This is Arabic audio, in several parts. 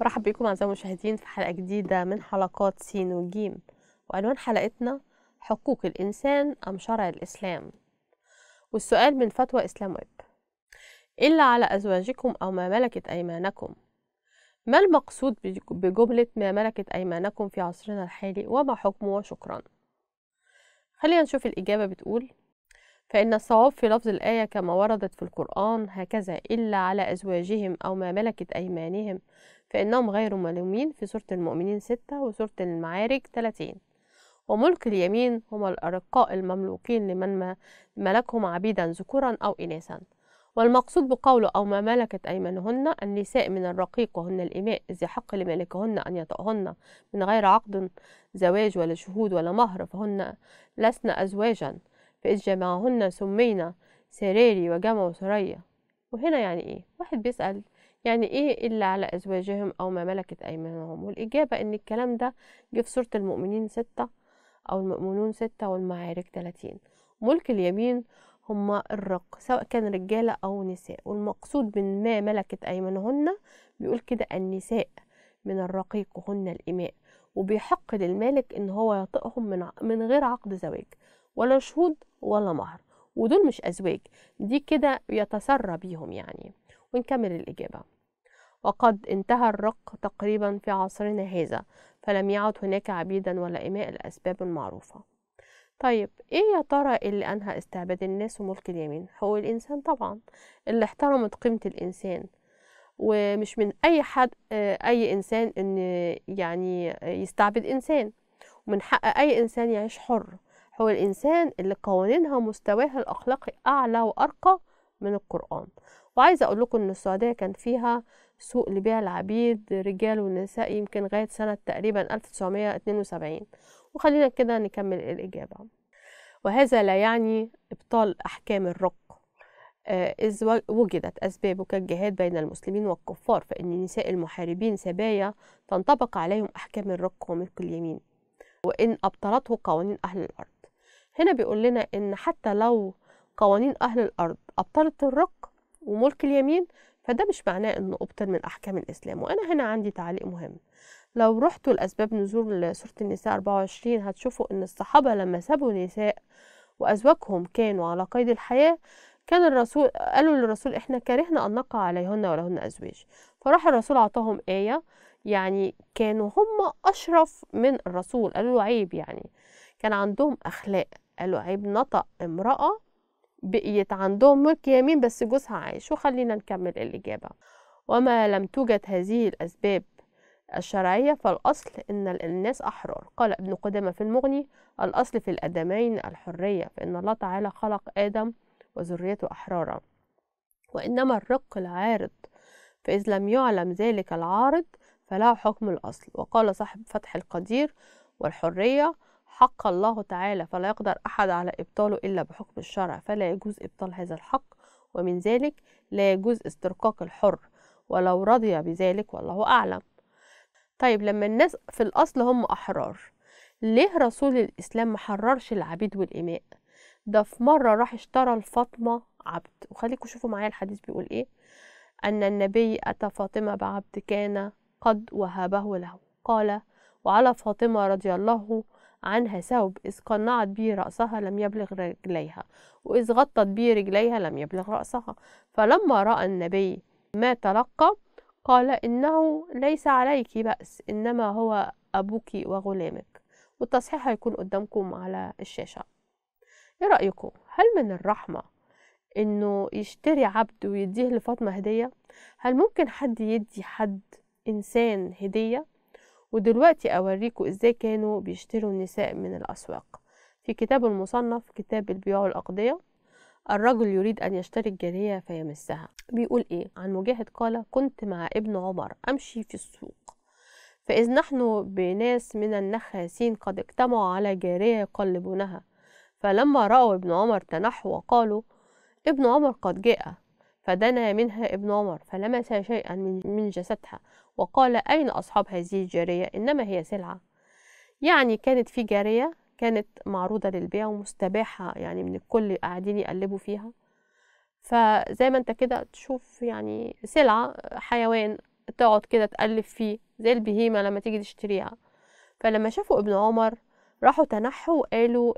برحب بيكم أعزائي المشاهدين في حلقة جديدة من حلقات سين وجيم، وعنوان حلقتنا حقوق الإنسان أم شرع الإسلام؟ والسؤال من فتوى إسلام ويب: إلا على أزواجكم أو ما ملكت أيمانكم. ما المقصود بجملة ما ملكت أيمانكم في عصرنا الحالي، وما حكمه، وشكرا. خلينا نشوف الإجابة. بتقول: فإن الصواب في لفظ الآية كما وردت في القرآن هكذا: إلا على أزواجهم أو ما ملكت أيمانهم فإنهم غير ملومين، في سورة المؤمنين 6 وسورة المعارج 30. وملك اليمين هم الأرقاء المملوكين لمن ملكهم عبيدا ذكورا أو إناثا. والمقصود بقوله أو ما ملكت أيمانهن النساء من الرقيق وهن الإماء، ذي حق لمالكهن أن يطأهن من غير عقد زواج ولا شهود ولا مهر، فهن لسن أزواجا، فإذ جمعهن سمينا سراري وجمع سرية. وهنا يعني إيه؟ واحد بيسأل يعني إيه إلا على أزواجهم أو ما ملكت أيمانهم؟ والإجابة إن الكلام ده جه في سورة المؤمنين 6 أو المؤمنون 6 والمعارك 30. ملك اليمين هما الرق، سواء كان رجالة أو نساء، والمقصود من ما ملكت أيمانهن بيقول كده النساء من الرقيق وهن الإماء، وبيحق للمالك إن هو يطئهم من غير عقد زواج ولا شهود ولا مهر، ودول مش أزواج، دي كده يتسرى بيهم يعني. ونكمل الإجابة: وقد انتهى الرق تقريبا في عصرنا هذا، فلم يعد هناك عبيدا ولا إماء لأسباب معروفة. طيب إيه يا ترى اللي أنهى استعباد الناس وملك اليمين؟ هو الإنسان طبعا، اللي احترمت قيمة الإنسان، ومش من أي حد أي إنسان إن يعني يستعبد إنسان، ومن حق أي إنسان يعيش حر. هو الإنسان اللي قوانينها مستواها الأخلاقي أعلى وأرقى من القرآن. وعايزة أقول لكم إن السعودية كان فيها سوق لبيع العبيد رجال ونساء يمكن غاية سنة تقريبا 1972. وخلينا كده نكمل الإجابة: وهذا لا يعني إبطال أحكام الرق، إذ وجدت أسبابه كالجهاد بين المسلمين والكفار، فإن نساء المحاربين سبايا تنطبق عليهم أحكام الرق وملك اليمين، وإن أبطلته قوانين أهل الأرض. هنا بيقول لنا إن حتى لو قوانين أهل الأرض أبطلت الرق وملك اليمين، فده مش معناه إنه أبطل من أحكام الإسلام. وأنا هنا عندي تعليق مهم: لو رحتوا لأسباب نزول سورة النساء 24 هتشوفوا إن الصحابة لما سابوا نساء وأزواجهم كانوا على قيد الحياة، كان الرسول قالوا للرسول: إحنا كرهنا أن نقع عليهن ولهن أزواج. فراح الرسول عطاهم آية، يعني كانوا هم أشرف من الرسول، قالوا له عيب، يعني كان عندهم أخلاق، قالوا عيب نطق امرأة بقيت عندهم ملك يمين بس جوزها عايش. وخلينا نكمل الإجابة: وما لم توجد هذه الأسباب الشرعية فالأصل إن الناس أحرار. قال ابن قدامة في المغني: الأصل في الأدمين الحرية، فإن الله تعالى خلق آدم وذريته أحرارا، وإنما الرق العارض، فإذ لم يعلم ذلك العارض فله حكم الأصل. وقال صاحب فتح القدير: والحرية حق الله تعالى، فلا يقدر أحد على إبطاله إلا بحكم الشرع، فلا يجوز إبطال هذا الحق، ومن ذلك لا يجوز استرقاق الحر ولو رضي بذلك، والله أعلم. طيب لما الناس في الأصل هم أحرار، ليه رسول الإسلام محررش العبيد والإماء؟ ده في مرة راح اشترى الفاطمة عبد، وخليكم شوفوا معايا الحديث بيقول إيه: أن النبي أتى فاطمة بعبد كان قد وهبه له، قال: وعلى فاطمة رضي الله عنها ثوب، إذ قنعت به رأسها لم يبلغ رجليها، وإذ غطت به رجليها لم يبلغ رأسها. فلما رأى النبي ما تلقى قال: إنه ليس عليك بأس، إنما هو أبوك وغلامك. والتصحيح هيكون قدامكم على الشاشة. إيه رأيكم؟ هل من الرحمة إنه يشتري عبد ويديه لفاطمة هدية؟ هل ممكن حد يدي حد إنسان هدية؟ ودلوقتي أوريكم إزاي كانوا بيشتروا النساء من الأسواق. في كتاب المصنف كتاب البيوع والأقضية، الرجل يريد أن يشتري الجارية فيمسها، بيقول إيه عن مجاهد؟ قال: كنت مع ابن عمر أمشي في السوق، فإذ نحن بناس من النخاسين قد اجتمعوا على جارية يقلبونها، فلما رأوا ابن عمر تنحوا وقالوا: ابن عمر قد جاء، فدنا منها ابن عمر فلمس شيئا من جسدها، وقال: أين أصحاب هذه الجارية؟ إنما هي سلعة. يعني كانت في جارية كانت معروضة للبيع ومستباحة، يعني من الكل قاعدين يقلبوا فيها، فزي ما انت كده تشوف يعني سلعة حيوان تقعد كده تقلب فيه زي البهيمة لما تيجي تشتريها. فلما شافوا ابن عمر راحوا تنحوا وقالوا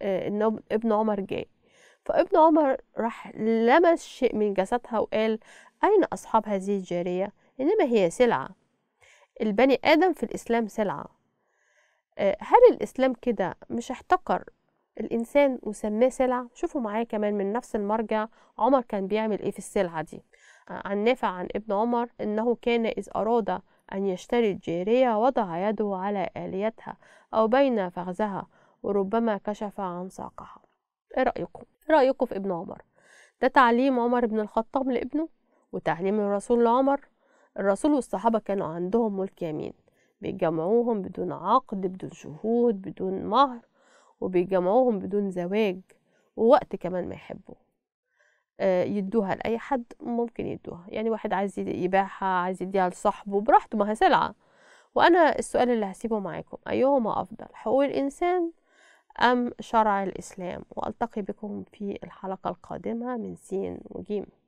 إن ابن عمر جاي. فابن عمر راح لمس شيء من جسدها وقال: أين أصحاب هذه الجارية؟ إنما هي سلعة. البني آدم في الإسلام سلعة. هل الإسلام كده مش احتقر الإنسان وسماه سلعة؟ شوفوا معايا كمان من نفس المرجع عمر كان بيعمل إيه في السلعة دي. عن نافع عن ابن عمر إنه كان إذ أراد أن يشتري الجارية وضع يده على آليتها أو بين فخذها، وربما كشف عن ساقها. إيه رأيكم؟ إيه رأيكم في ابن عمر؟ ده تعليم عمر بن الخطاب لابنه، وتعليم الرسول لعمر. الرسول والصحابة كانوا عندهم ملك يمين، بيجمعوهم بدون عقد، بدون شهود، بدون مهر، وبيجمعوهم بدون زواج، ووقت كمان ما يحبوا. يدوها لأي حد ممكن يدوها، يعني واحد عايز يباعها، عايز يديها لصاحبه، براحته، ما هي سلعة. وأنا السؤال اللي هسيبه معاكم: أيهما أفضل، حقوق الإنسان أم شرع الإسلام؟ وألتقي بكم في الحلقة القادمة من سين وجيم.